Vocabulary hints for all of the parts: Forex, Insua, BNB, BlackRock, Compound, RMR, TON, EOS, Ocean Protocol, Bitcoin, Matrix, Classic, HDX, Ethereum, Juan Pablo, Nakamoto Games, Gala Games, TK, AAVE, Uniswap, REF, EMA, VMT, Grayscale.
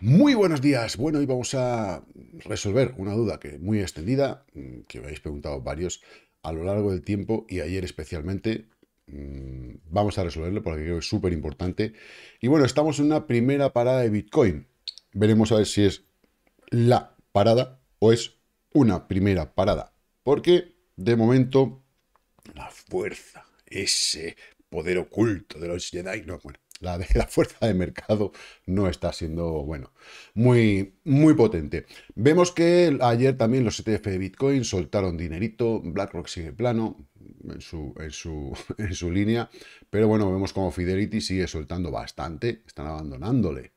Muy buenos días. Bueno, hoy vamos a resolver una duda que muy extendida, que me habéis preguntado varios a lo largo del tiempo y ayer especialmente. Vamos a resolverlo porque creo que es súper importante. Y bueno, estamos en una primera parada de Bitcoin. Veremos a ver si es la parada o es una primera parada. Porque de momento la fuerza, ese poder oculto de los Jedi, no, bueno, la fuerza de mercado no está siendo, bueno, muy potente. Vemos que ayer también los ETF de Bitcoin soltaron dinerito, BlackRock sigue plano en su línea, pero bueno, vemos como Fidelity sigue soltando bastante, están abandonándole.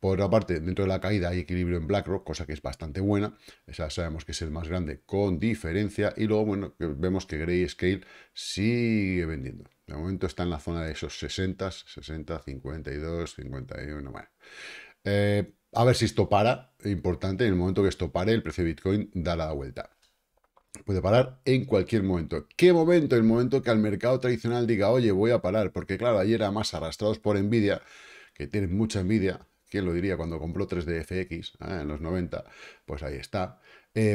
Por otra parte, dentro de la caída hay equilibrio en BlackRock, cosa que es bastante buena. Esa sabemos que es el más grande con diferencia. Y luego, bueno, vemos que Grayscale sigue vendiendo. De momento está en la zona de esos 60, 52, 51. Bueno. A ver si esto para. Importante, en el momento que esto pare, el precio de Bitcoin dará la vuelta. Puede parar en cualquier momento. ¿Qué momento? El momento que al mercado tradicional diga, oye, voy a parar. Porque claro, ayer a más arrastrados por Nvidia, que tienen mucha envidia, ¿quién lo diría? Cuando compró 3DFX en los 90, pues ahí está.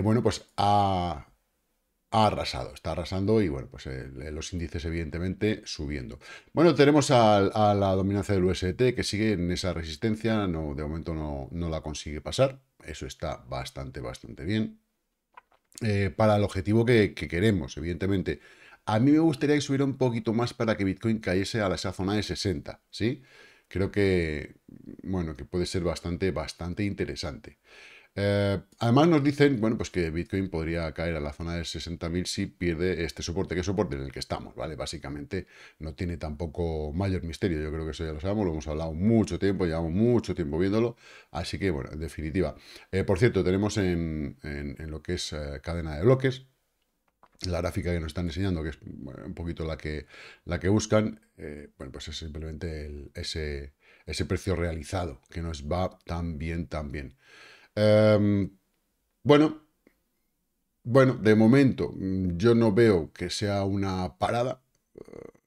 Bueno, pues ha arrasado, está arrasando y bueno, pues los índices evidentemente subiendo. Bueno, tenemos a la dominancia del USDT que sigue en esa resistencia, no, de momento no la consigue pasar, eso está bastante bien. Para el objetivo que queremos, evidentemente. A mí me gustaría que subiera un poquito más para que Bitcoin cayese a esa zona de 60, ¿sí? Creo que, bueno, que puede ser bastante interesante. Además nos dicen, bueno, pues que Bitcoin podría caer a la zona de 60.000 si pierde este soporte, que es soporte en el que estamos, ¿vale? Básicamente no tiene tampoco mayor misterio, yo creo que eso ya lo sabemos, lo hemos hablado mucho tiempo, llevamos mucho tiempo viéndolo, así que, bueno, en definitiva. Por cierto, tenemos en lo que es cadena de bloques, la gráfica que nos están enseñando, que es bueno, un poquito la que buscan, bueno, pues es simplemente ese precio realizado, que nos va tan bien. Bueno, de momento yo no veo que sea una parada,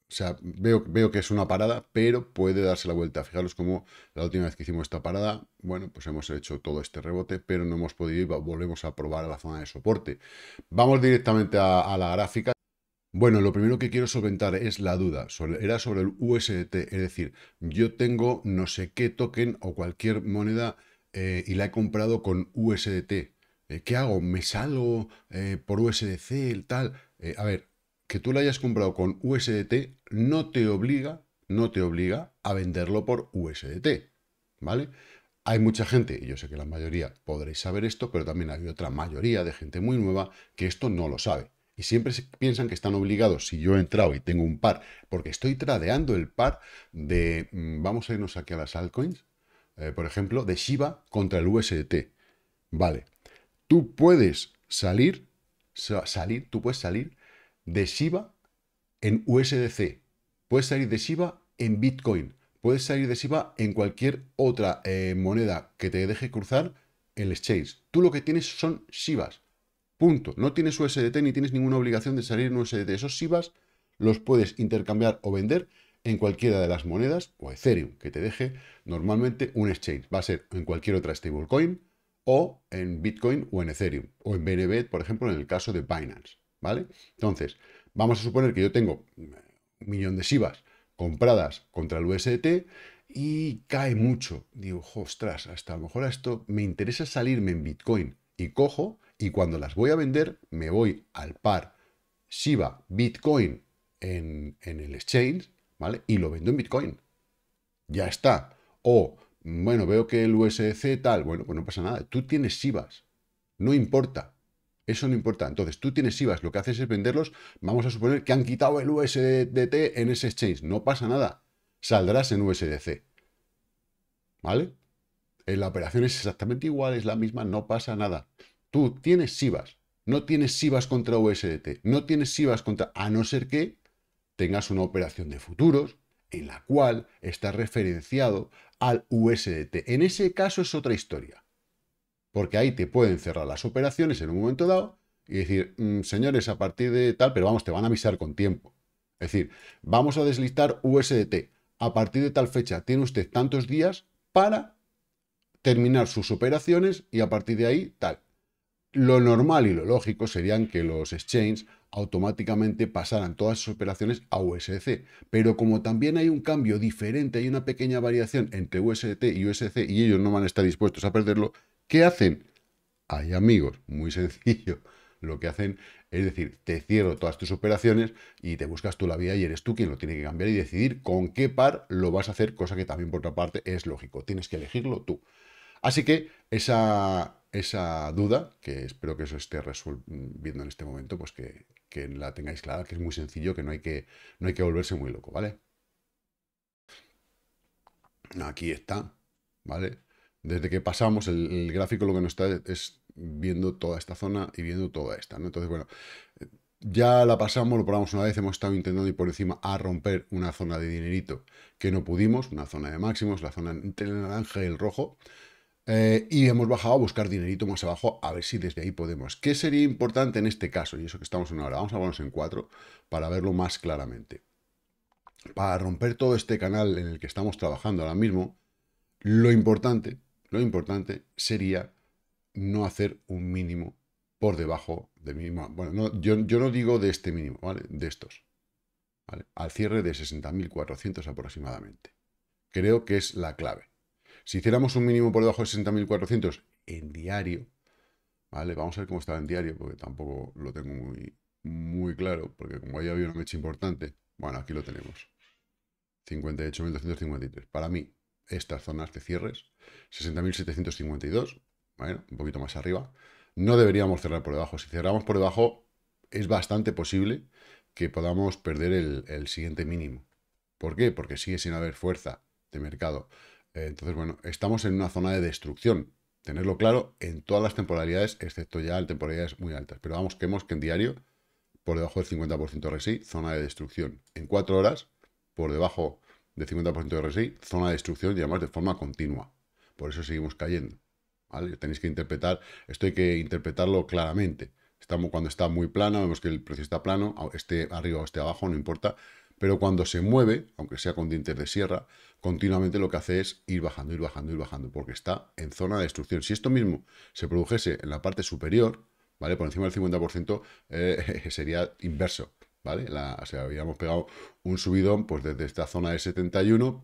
o sea, veo que es una parada, pero puede darse la vuelta. Fijaros como la última vez que hicimos esta parada, bueno, pues hemos hecho todo este rebote, pero no hemos podido ir, volvemos a probar a la zona de soporte. Vamos directamente a la gráfica. Bueno, lo primero que quiero solventar es la duda, era sobre el USDT, es decir, yo tengo no sé qué token o cualquier moneda y la he comprado con USDT. ¿Qué hago? ¿Me salgo por USDC, el tal? A ver, que tú la hayas comprado con USDT no te obliga a venderlo por USDT, ¿vale? Hay mucha gente, y yo sé que la mayoría podréis saber esto, pero también hay otra mayoría de gente muy nueva que esto no lo sabe. Y siempre piensan que están obligados, si yo he entrado y tengo un par, porque estoy tradeando el par de... Vamos a irnos aquí a las altcoins. Por ejemplo, de Shiba contra el USDT. Vale. Tú puedes salir de Shiba en USDC. Puedes salir de Shiba en Bitcoin. Puedes salir de Shiba en cualquier otra moneda que te deje cruzar el exchange. Tú lo que tienes son Shibas. Punto. No tienes USDT ni tienes ninguna obligación de salir en USDT. Esos Shibas los puedes intercambiar o vender en cualquiera de las monedas o Ethereum, que te deje normalmente un exchange. Va a ser en cualquier otra stablecoin o en Bitcoin o en Ethereum o en BNB, por ejemplo, en el caso de Binance, ¿vale? Entonces, vamos a suponer que yo tengo 1.000.000 de Shibas compradas contra el USDT y cae mucho. Digo, ostras, hasta a lo mejor a esto me interesa salirme en Bitcoin y cojo y cuando las voy a vender me voy al par Shiba Bitcoin en el exchange, ¿vale? Y lo vendo en Bitcoin. Ya está. O, bueno, veo que el USDC tal. Bueno, pues no pasa nada. Tú tienes Shibas. No importa. Eso no importa. Entonces, tú tienes Shibas. Lo que haces es venderlos. Vamos a suponer que han quitado el USDT en ese exchange. No pasa nada. Saldrás en USDC. ¿Vale? La operación es exactamente igual. Es la misma. No pasa nada. Tú tienes Shibas. No tienes Shibas contra USDT. No tienes Shibas contra... A no ser que tengas una operación de futuros en la cual está referenciado al USDT. En ese caso es otra historia, porque ahí te pueden cerrar las operaciones en un momento dado y decir, señores, a partir de tal, pero vamos, te van a avisar con tiempo. Es decir, vamos a deslistar USDT. A partir de tal fecha tiene usted tantos días para terminar sus operaciones y a partir de ahí tal. Lo normal y lo lógico serían que los exchanges automáticamente pasaran todas sus operaciones a USDC. Pero como también hay un cambio diferente, hay una pequeña variación entre USDT y USDC y ellos no van a estar dispuestos a perderlo, ¿qué hacen? Ay, amigos, muy sencillo. Lo que hacen es decir, te cierro todas tus operaciones y te buscas tú la vida y eres tú quien lo tiene que cambiar y decidir con qué par lo vas a hacer, cosa que también por otra parte es lógico. Tienes que elegirlo tú. Así que esa duda, que espero que eso esté resolviendo en este momento, pues que la tengáis clara, que es muy sencillo, que no hay que volverse muy loco, ¿vale? Aquí está, ¿vale? Desde que pasamos, el gráfico lo que nos está es viendo toda esta zona y viendo toda esta, ¿no? Entonces, bueno, ya la pasamos, lo probamos una vez, hemos estado intentando ir por encima a romper una zona de dinerito que no pudimos, una zona de máximos, la zona entre el naranja y el rojo, y hemos bajado a buscar dinerito más abajo, a ver si desde ahí podemos. ¿Qué sería importante en este caso? Y eso que estamos en una hora, vamos a ponernos en 4 para verlo más claramente. Para romper todo este canal en el que estamos trabajando ahora mismo, lo importante sería no hacer un mínimo por debajo del mínimo. Bueno, no, yo no digo de este mínimo, ¿vale? De estos, ¿vale? Al cierre de 60.400 aproximadamente. Creo que es la clave. Si hiciéramos un mínimo por debajo de 60.400 en diario, ¿vale? Vamos a ver cómo estaba en diario, porque tampoco lo tengo muy claro, porque como ahí había una mecha importante, bueno, aquí lo tenemos. 58.253. Para mí, estas zonas de cierres, 60.752, bueno, un poquito más arriba. No deberíamos cerrar por debajo. Si cerramos por debajo, es bastante posible que podamos perder el siguiente mínimo. ¿Por qué? Porque sigue sin haber fuerza de mercado. Entonces, bueno, estamos en una zona de destrucción. Tenerlo claro en todas las temporalidades, excepto ya en temporalidades muy altas. Pero vamos, que vemos que en diario, por debajo del 50% RSI, zona de destrucción. En 4 horas, por debajo de 50% de RSI, zona de destrucción, y además de forma continua. Por eso seguimos cayendo, ¿vale? Tenéis que interpretar, esto hay que interpretarlo claramente. Estamos cuando está muy plano, vemos que el precio está plano, esté arriba o esté abajo, no importa. Pero cuando se mueve, aunque sea con dientes de sierra, continuamente lo que hace es ir bajando, porque está en zona de destrucción. Si esto mismo se produjese en la parte superior, ¿vale? Por encima del 50%, sería inverso, ¿vale? O sea, habíamos pegado un subidón pues desde esta zona de 71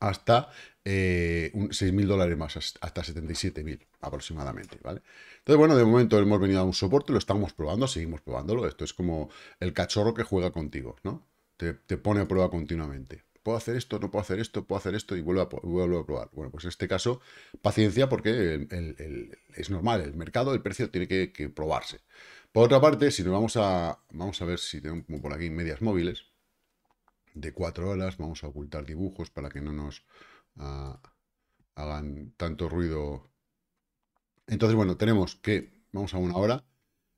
hasta $6.000 más, hasta 77.000 aproximadamente, ¿vale? Entonces, bueno, de momento hemos venido a un soporte, lo estamos probando, seguimos probándolo. Esto es como el cachorro que juega contigo, ¿no? Te pone a prueba continuamente. ¿Puedo hacer esto? ¿No puedo hacer esto? ¿Puedo hacer esto? Y vuelvo a probar. Bueno, pues en este caso, paciencia, porque es normal, el mercado, el precio tiene que probarse. Por otra parte, si nos vamos a ver si tenemos como por aquí medias móviles de 4 horas, vamos a ocultar dibujos para que no nos hagan tanto ruido. Entonces, bueno, tenemos que, vamos a una hora,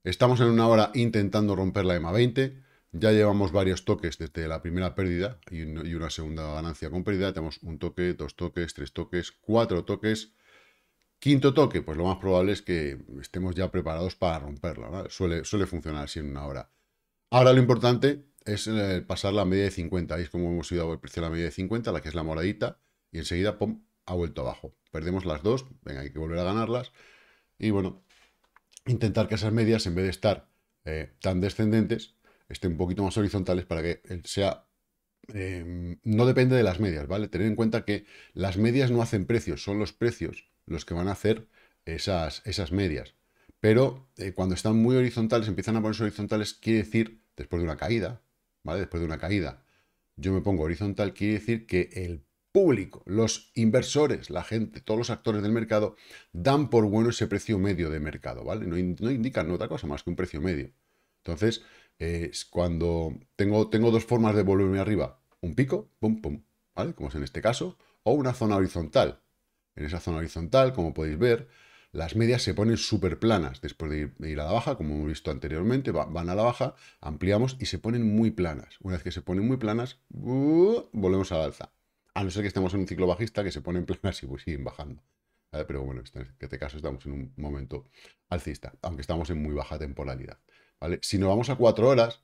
estamos en una hora intentando romper la EMA 20, ya llevamos varios toques desde la primera pérdida y una segunda ganancia con pérdida. Tenemos un toque, 2 toques, 3 toques, 4 toques. Quinto toque, pues lo más probable es que estemos ya preparados para romperla, ¿no? Suele funcionar así en una hora. Ahora lo importante es pasar la media de 50. ¿Veis cómo hemos ido a precio la media de 50? La que es la moradita. Y enseguida, pum, ha vuelto abajo. Perdemos las dos. Venga, hay que volver a ganarlas. Y bueno, intentar que esas medias, en vez de estar tan descendentes, estén un poquito más horizontales para que sea... no depende de las medias, ¿vale? Tener en cuenta que las medias no hacen precios, son los precios los que van a hacer esas medias. Pero cuando están muy horizontales, empiezan a ponerse horizontales, quiere decir, después de una caída, ¿vale? Después de una caída, yo me pongo horizontal, quiere decir que el público, los inversores, la gente, todos los actores del mercado, dan por bueno ese precio medio de mercado, ¿vale? No indican otra cosa más que un precio medio. Entonces... es cuando tengo dos formas de volverme arriba. Un pico, pum, pum, ¿vale? Como es en este caso. O una zona horizontal. En esa zona horizontal, como podéis ver, las medias se ponen súper planas. Después de ir a la baja, como hemos visto anteriormente, van a la baja, ampliamos y se ponen muy planas. Una vez que se ponen muy planas, volvemos al alza. A no ser que estemos en un ciclo bajista que se ponen planas y pues siguen bajando, ¿vale? Pero bueno, en este caso estamos en un momento alcista, aunque estamos en muy baja temporalidad, ¿vale? Si nos vamos a 4 horas,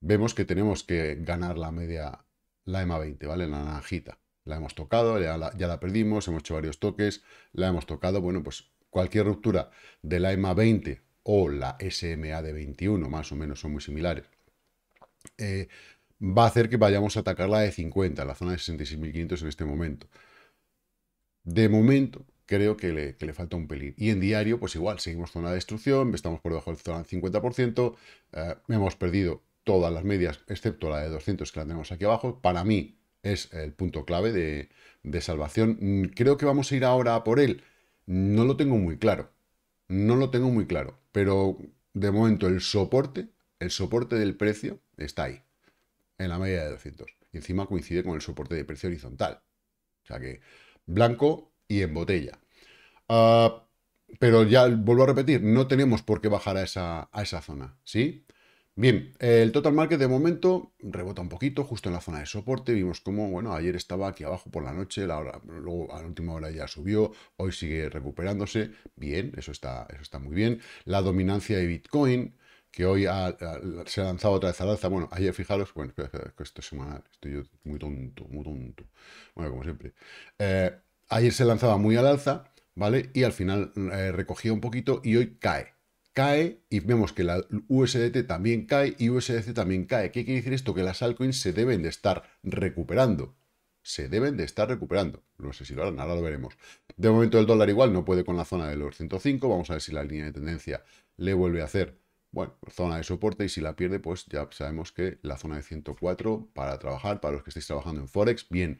vemos que tenemos que ganar la media, la EMA 20, ¿vale? La naranjita. la hemos tocado, ya la perdimos, hemos hecho varios toques, la hemos tocado. Bueno, pues cualquier ruptura de la EMA 20 o la SMA de 21, más o menos son muy similares, va a hacer que vayamos a atacar la de 50, la zona de 66.500 en este momento. De momento, creo que le falta un pelín. Y en diario, pues igual, seguimos zona de destrucción, estamos por debajo del 50%, hemos perdido todas las medias, excepto la de 200 que la tenemos aquí abajo. Para mí es el punto clave de salvación. Creo que vamos a ir ahora a por él. No lo tengo muy claro. No lo tengo muy claro. Pero de momento el soporte del precio está ahí, en la media de 200. Y encima coincide con el soporte de precio horizontal. O sea que blanco y en botella. Pero ya vuelvo a repetir, no tenemos por qué bajar a esa zona, ¿sí? Bien, el total market de momento rebota un poquito, justo en la zona de soporte. Vimos cómo, bueno, ayer estaba aquí abajo por la noche, luego a la última hora ya subió, hoy sigue recuperándose. Bien, eso está muy bien. La dominancia de Bitcoin, que hoy se ha lanzado otra vez al alza. Bueno, ayer, fijaros, bueno, espera, esto es semanal, estoy yo muy tonto. Bueno, como siempre. Ayer se lanzaba muy al alza, ¿vale? Y al final recogía un poquito y hoy cae. Cae y vemos que la USDT también cae y USDC también cae. ¿Qué quiere decir esto? Que las altcoins se deben de estar recuperando. Se deben de estar recuperando. No sé si lo harán, ahora lo veremos. De momento el dólar igual no puede con la zona de los 105. Vamos a ver si la línea de tendencia le vuelve a hacer, bueno, zona de soporte, y si la pierde, pues ya sabemos que la zona de 104 para trabajar, para los que estéis trabajando en Forex. Bien,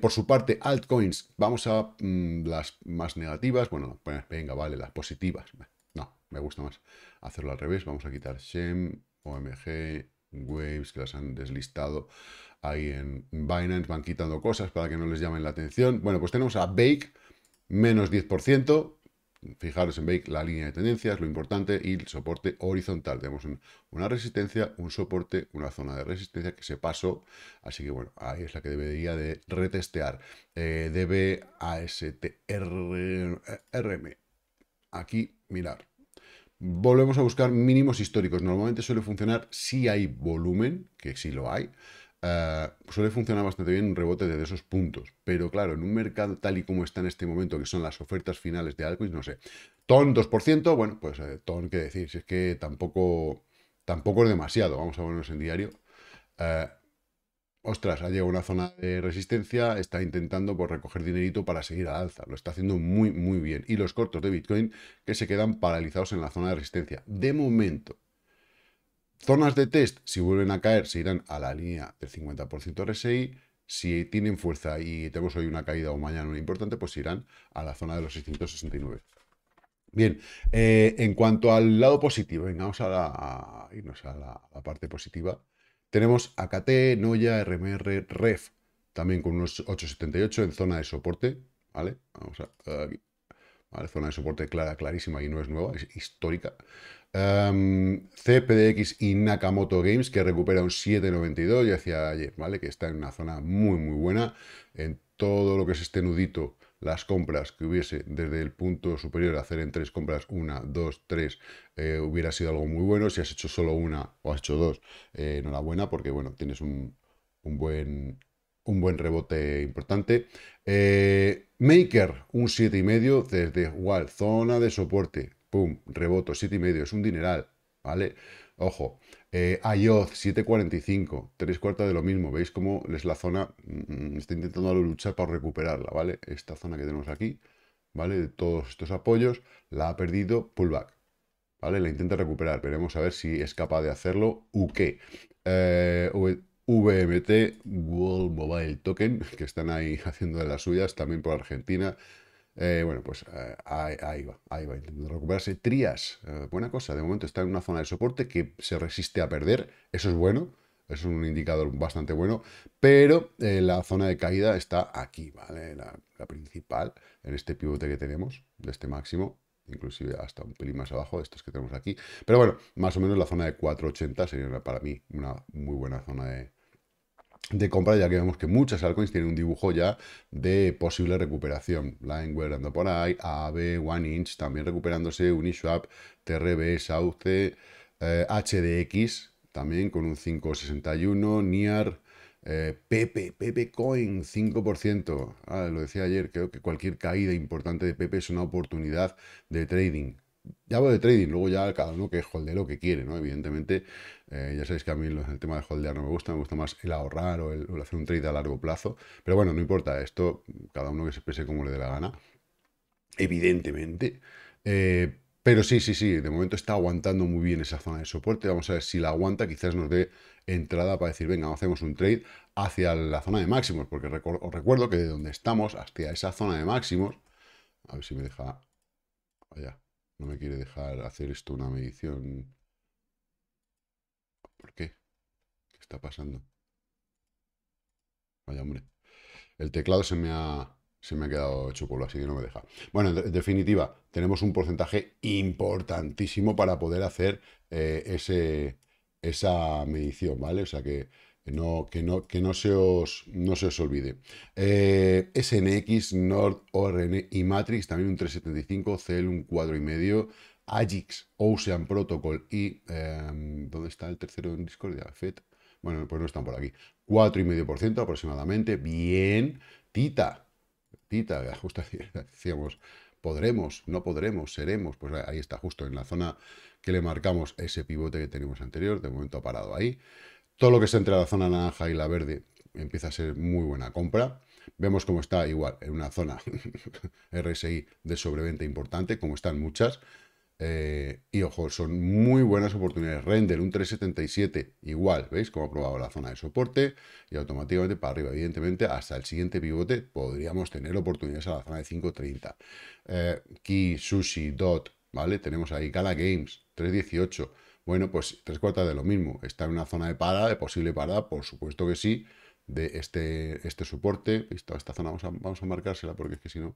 por su parte, altcoins, vamos a las más negativas. Bueno, pues, venga, vale, las positivas. No, me gusta más hacerlo al revés. Vamos a quitar Shem, OMG, Waves, que las han deslistado ahí en Binance. Van quitando cosas para que no les llamen la atención. Bueno, pues tenemos a Bake, menos 10%. Fijaros en Bake, la línea de tendencias, lo importante, y el soporte horizontal. Tenemos una resistencia, un soporte, una zona de resistencia que se pasó. Así que, bueno, ahí es la que debería de retestear. DB, ASTR, RM. Aquí, mirar. Volvemos a buscar mínimos históricos. Normalmente suele funcionar si hay volumen, que sí lo hay. Suele funcionar bastante bien un rebote de esos puntos. Pero claro, en un mercado tal y como está en este momento, que son las ofertas finales de altcoins, no sé. TON 2%, bueno, pues TON, qué decir. Si es que tampoco es demasiado. Vamos a ponernos en diario. Ostras, ha llegado a una zona de resistencia, está intentando por recoger dinerito para seguir al alza. Lo está haciendo muy, muy bien. Y los cortos de Bitcoin que se quedan paralizados en la zona de resistencia. De momento, zonas de test, si vuelven a caer, se irán a la línea del 50% RSI. Si tienen fuerza y tenemos hoy una caída o mañana una importante, pues irán a la zona de los 669. Bien, en cuanto al lado positivo, venga, vamos a irnos a la parte positiva. Tenemos AKT, Noya, RMR, REF, también con unos 8,78 en zona de soporte, ¿vale? Vamos a aquí. ¿Vale? Zona de soporte clara, clarísima, y no es nueva, es histórica. CPDX y Nakamoto Games, que recupera un 7,92, ya hacía ayer, ¿vale? Que está en una zona muy, muy buena. En todo lo que es este nudito, las compras que hubiese desde el punto superior, hacer en tres compras, una, dos, tres, hubiera sido algo muy bueno. Si has hecho solo una o has hecho dos, enhorabuena, porque bueno, tienes un buen rebote importante. Maker, un 7,5 desde igual, zona de soporte, pum, reboto, 7,5, es un dineral, ¿vale? Ojo, IOTA, 7,45, 3/4 de lo mismo. ¿Veis cómo es la zona? Está intentando luchar para recuperarla, ¿vale? Esta zona que tenemos aquí, ¿vale? De todos estos apoyos, la ha perdido, pullback, ¿vale? La intenta recuperar, veremos a ver si es capaz de hacerlo o qué. VMT, World Mobile Token, que están ahí haciendo de las suyas, también por Argentina. Bueno, pues ahí va, intentando recuperarse. Trias, buena cosa, de momento está en una zona de soporte que se resiste a perder, eso es bueno, eso es un indicador bastante bueno, pero la zona de caída está aquí, ¿vale? La principal, en este pivote que tenemos, de este máximo, inclusive hasta un pelín más abajo de estos que tenemos aquí, pero bueno, más o menos la zona de 4,80 sería para mí una muy buena zona de compra, ya que vemos que muchas altcoins tienen un dibujo ya de posible recuperación. LINK anda por ahí, AAVE, One Inch también recuperándose, Uniswap, TRB, Sauce, HDX también con un 5,61, NIAR, Pepe Coin, 5%. Lo decía ayer, creo que cualquier caída importante de Pepe es una oportunidad de trading. Ya hablo de trading, luego ya cada uno que holdee lo que quiere, ¿no? Evidentemente, ya sabéis que a mí el tema de holdear no me gusta, me gusta más el ahorrar o el hacer un trade a largo plazo. Pero bueno, no importa, esto cada uno que se exprese como le dé la gana, evidentemente. Pero sí, de momento está aguantando muy bien esa zona de soporte. Vamos a ver si la aguanta, quizás nos dé entrada para decir, venga, hacemos un trade hacia la zona de máximos, porque os recuerdo que de donde estamos hasta esa zona de máximos, a ver si me deja, vaya, no me quiere dejar hacer esto una medición. ¿Por qué? ¿Qué está pasando? Vaya, hombre, el teclado se me ha quedado hecho polvo, así que no me deja. Bueno, en definitiva, tenemos un porcentaje importantísimo para poder hacer esa medición, ¿vale? O sea, que no se os olvide. SNX, Nord, ORN y Matrix, también un 3,75, CL un 4,5, Agix, Ocean Protocol y... ¿dónde está el tercero en Discordia? FED. Bueno, pues no están por aquí. 4,5% aproximadamente. Bien. Tita, justo decíamos, podremos, no podremos, seremos, pues ahí está, justo en la zona que le marcamos ese pivote que tenemos anterior, de momento ha parado ahí. Todo lo que está entre la zona naranja y la verde empieza a ser muy buena compra. Vemos cómo está igual en una zona RSI de sobreventa importante, como están muchas. Y ojo, son muy buenas oportunidades. Render, un 3,77, igual, ¿veis? Como ha probado la zona de soporte y automáticamente para arriba, evidentemente, hasta el siguiente pivote podríamos tener oportunidades a la zona de 5,30. Key, Sushi, Dot, ¿vale? Tenemos ahí Gala Games, 3,18. Bueno, pues tres cuartas de lo mismo. Está en una zona de parada, de posible parada, por supuesto que sí, de este soporte. ¿Visto? Esta zona vamos a marcársela porque es que si no,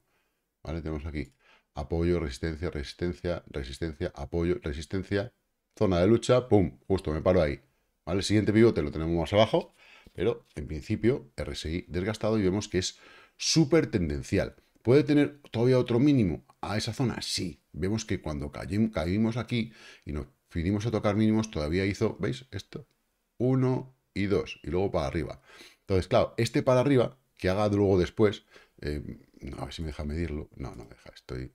¿vale? Tenemos aquí apoyo, resistencia, resistencia, resistencia, apoyo, resistencia, zona de lucha, pum, justo me paro ahí, ¿vale? El siguiente pivote lo tenemos más abajo, pero en principio RSI desgastado y vemos que es súper tendencial. ¿Puede tener todavía otro mínimo a esa zona? Sí, vemos que cuando caímos aquí y nos vinimos a tocar mínimos todavía hizo, ¿veis? Esto, 1 y 2, y luego para arriba. Entonces, claro, este para arriba, que haga luego después, a ver si me deja medirlo, no me deja, estoy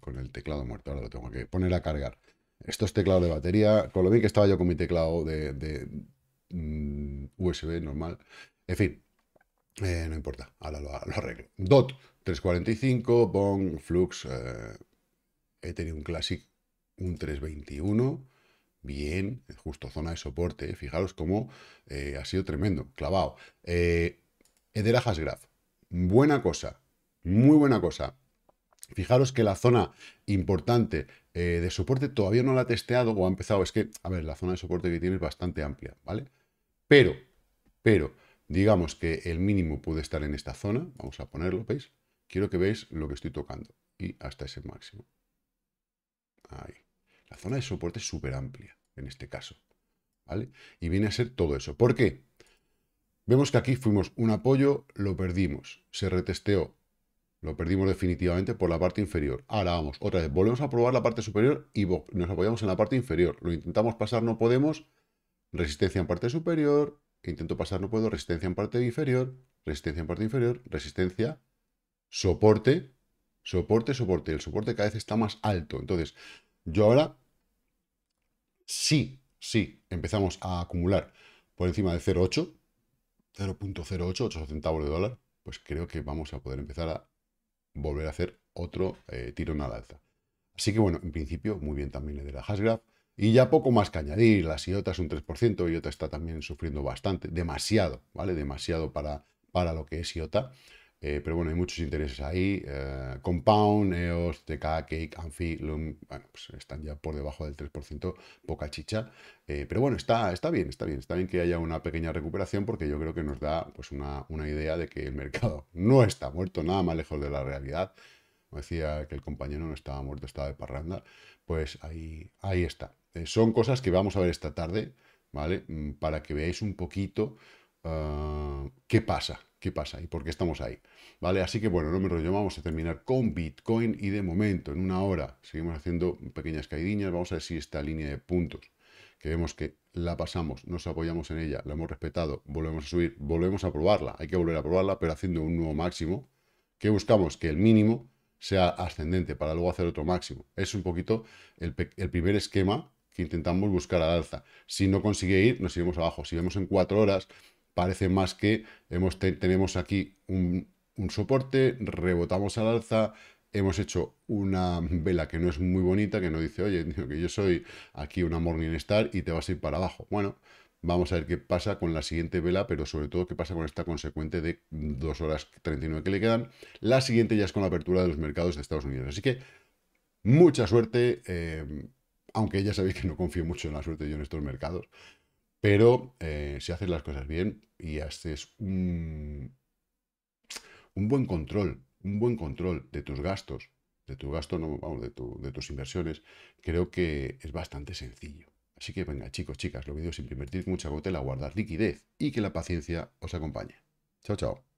con el teclado muerto, ahora lo tengo que poner a cargar. Estos teclados de batería, con lo bien que estaba yo con mi teclado de USB normal. En fin, no importa, ahora lo arreglo. DOT, 3.45, Bong, Flux, Ethereum Classic, un 3.21. Bien, justo zona de soporte, fijaros cómo ha sido tremendo, clavado. Ethera Hashgraph, buena cosa, muy buena cosa. Fijaros que la zona importante de soporte todavía no la ha testeado o ha empezado. Es que, a ver, la zona de soporte que tiene es bastante amplia, ¿vale? Pero, digamos que el mínimo puede estar en esta zona. Vamos a ponerlo, ¿veis? Quiero que veáis lo que estoy tocando. Y hasta ese máximo. Ahí. La zona de soporte es súper amplia, en este caso, ¿vale? Y viene a ser todo eso. ¿Por qué? Vemos que aquí fuimos un apoyo, lo perdimos, se retesteó. Lo perdimos definitivamente por la parte inferior. Ahora vamos, otra vez, volvemos a probar la parte superior y nos apoyamos en la parte inferior. Lo intentamos pasar, no podemos. Resistencia en parte superior. Intento pasar, no puedo. Resistencia en parte inferior. Resistencia en parte inferior. Resistencia. Soporte. Soporte, soporte. El soporte cada vez está más alto. Entonces, yo ahora sí, empezamos a acumular por encima de 0,8. 0.08, 8 centavos de dólar. Pues creo que vamos a poder empezar a volver a hacer otro tirón al alza. Así que bueno, en principio muy bien también le de la Hashgraph. Y ya poco más que añadir, las IOTAs un 3%, IOTA está también sufriendo bastante, demasiado, ¿vale? Demasiado para lo que es IOTA. Pero bueno, hay muchos intereses ahí, Compound, EOS, TK, Cake, Amphi, Loom, bueno, pues están ya por debajo del 3%, poca chicha, pero bueno, está bien que haya una pequeña recuperación porque yo creo que nos da pues una idea de que el mercado no está muerto, nada más lejos de la realidad. Como decía que el compañero no estaba muerto, estaba de parranda, pues ahí está. Son cosas que vamos a ver esta tarde, ¿vale? Para que veáis un poquito qué pasa y por qué estamos ahí, ¿vale? Así que bueno, no me enrollo, vamos a terminar con Bitcoin y de momento, en una hora, seguimos haciendo pequeñas caidiñas. Vamos a ver si esta línea de puntos que vemos que la pasamos, nos apoyamos en ella, la hemos respetado, volvemos a subir, volvemos a probarla, hay que volver a probarla, pero haciendo un nuevo máximo, que buscamos que el mínimo sea ascendente para luego hacer otro máximo. Es un poquito el primer esquema que intentamos buscar al alza. Si no consigue ir, nos iremos abajo. Si vemos en 4 horas, parece más que tenemos aquí un soporte, rebotamos al alza, hemos hecho una vela que no es muy bonita, que nos dice, oye, que yo soy aquí una Morningstar y te vas a ir para abajo. Bueno, vamos a ver qué pasa con la siguiente vela, pero sobre todo qué pasa con esta consecuente de 2 horas 39 que le quedan. La siguiente ya es con la apertura de los mercados de Estados Unidos. Así que mucha suerte, aunque ya sabéis que no confío mucho en la suerte yo en estos mercados, pero si haces las cosas bien y haces un buen control, de tus gastos, de tus inversiones, creo que es bastante sencillo. Así que venga, chicos, chicas, lo que digo es invertir mucha cautela, guardar liquidez y que la paciencia os acompañe. Chao, chao.